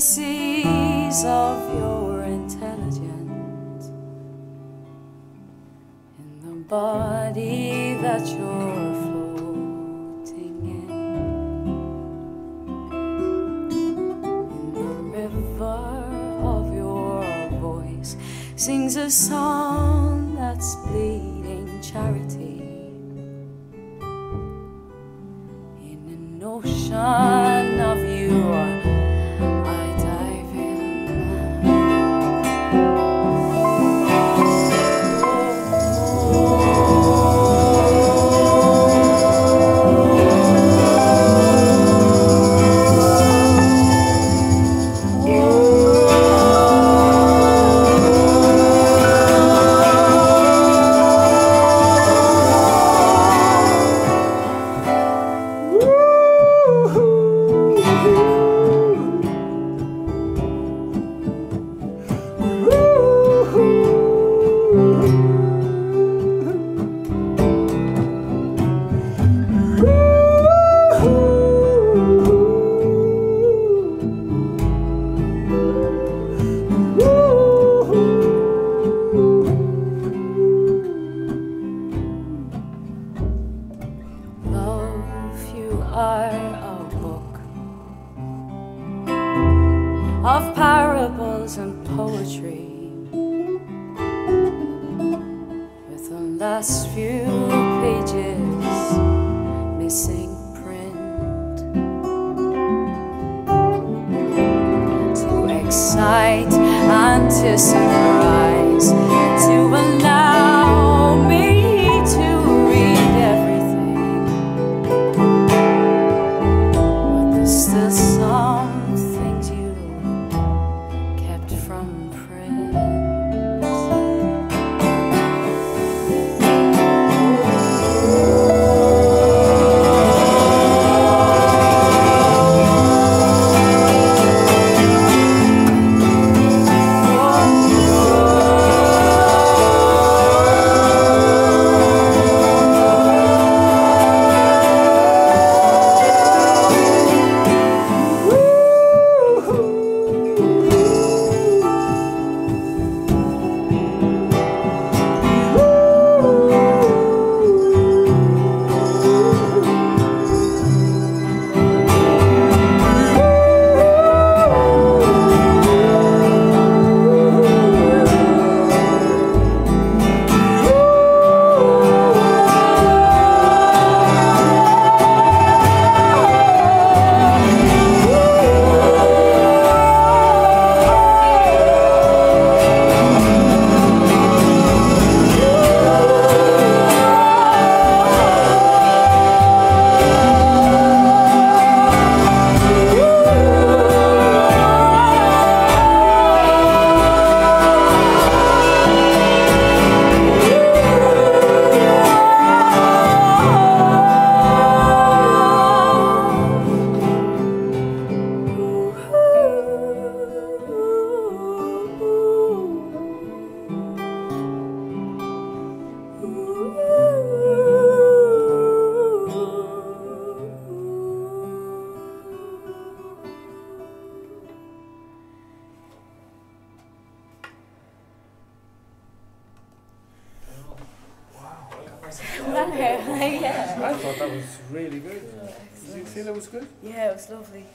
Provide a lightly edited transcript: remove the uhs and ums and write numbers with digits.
fantasies of your intelligence in the body that you're floating in the river of your voice sings a song that's bleeding charity in an ocean of you. Are a book of parables and poetry with the last few pages missing print to excite and to surprise, to allow me yeah. I thought that was really good. Yeah, did you think that was good? Yeah, it was lovely.